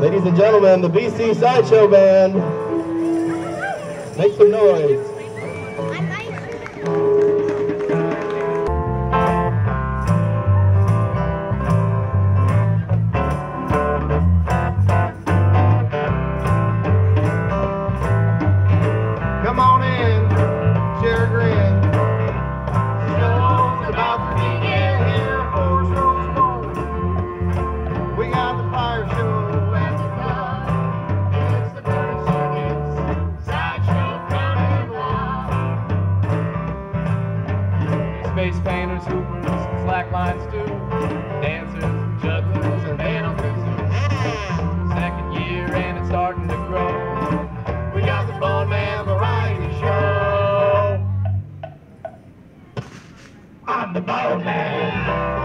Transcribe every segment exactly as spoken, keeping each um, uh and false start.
Ladies and gentlemen, the B C Sideshow Band. Make some noise. Come on in, share a grin. Show's about to begin here for Show's Morning. We got the fire show. Face painters, hoopers, slack lines too, dancers, jugglers, and vandal cruisers. Second year and it's starting to grow. We got the Bone Man Variety Show. I'm the Bone Man.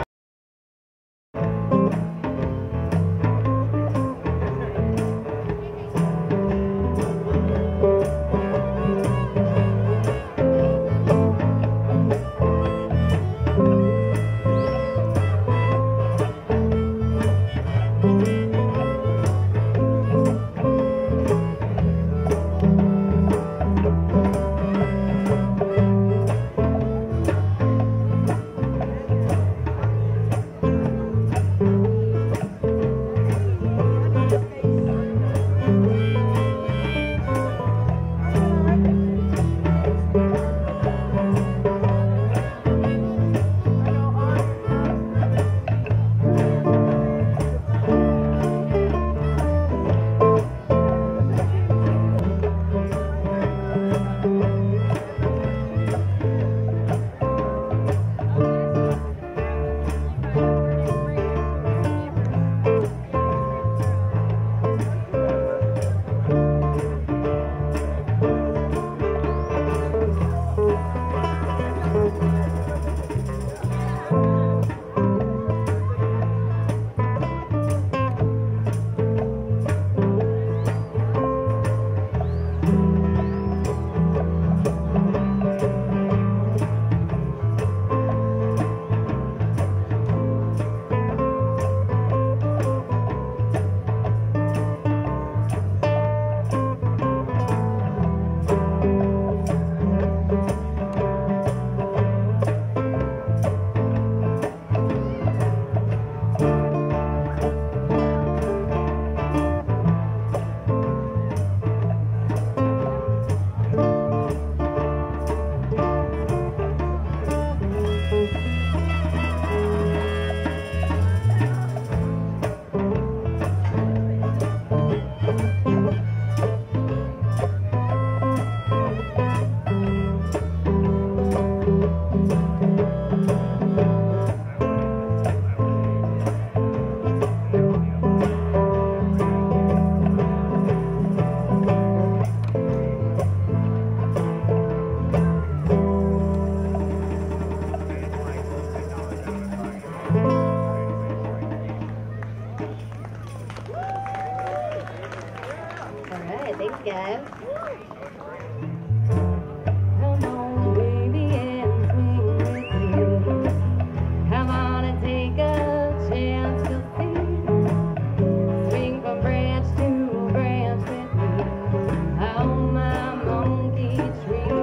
Thanks, guys. Come on, baby, and swing with you. Come on and take a chance to see. Swing from branch to branch with me. On my monkey tree.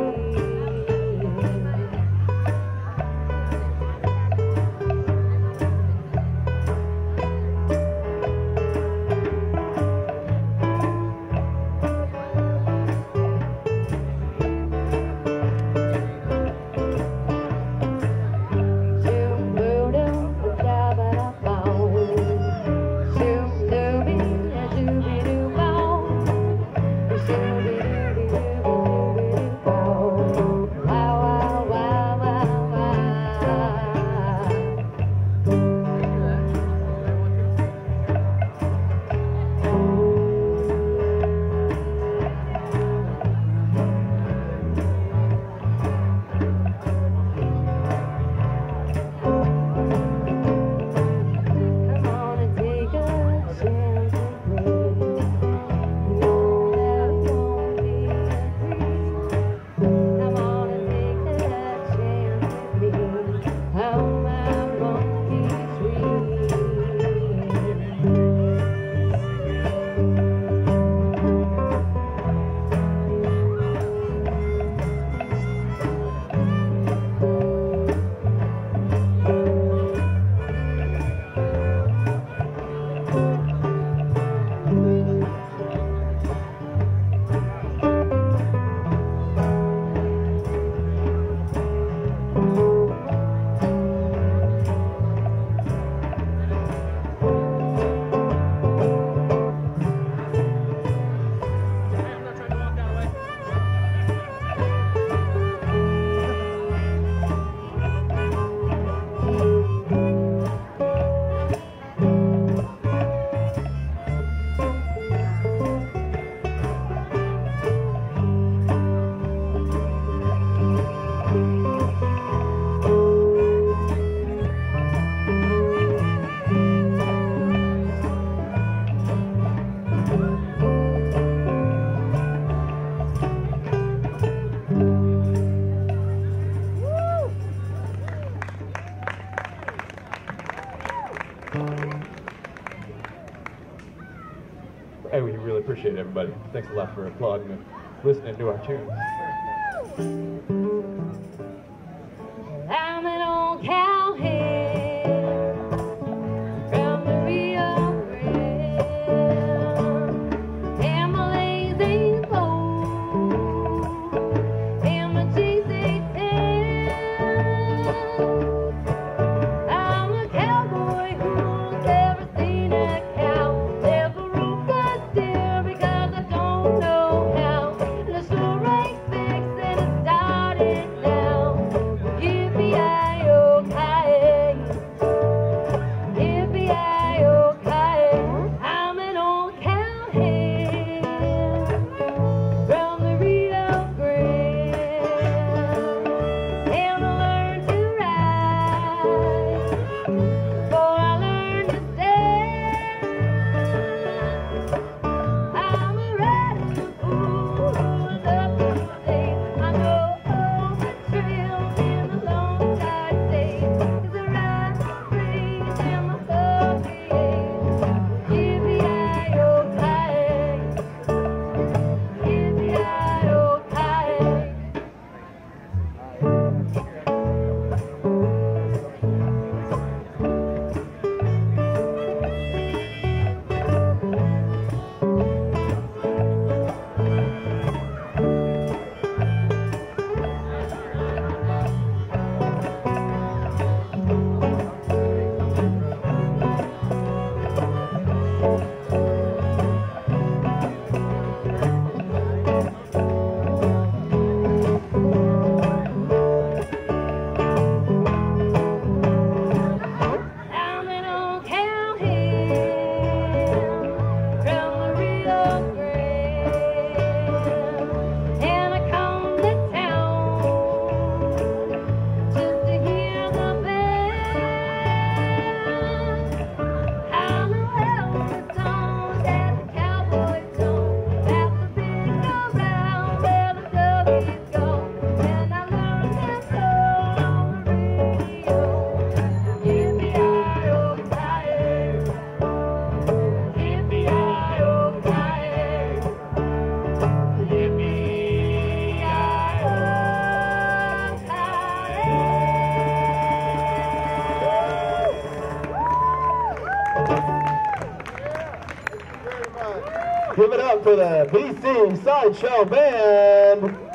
and we really appreciate it, everybody. Thanks a lot for applauding and listening to our tunes. I'm an old cowhead from the Rio Grande, and my lazy boat, and my G six pen. Give it up for the B C Sideshow Band.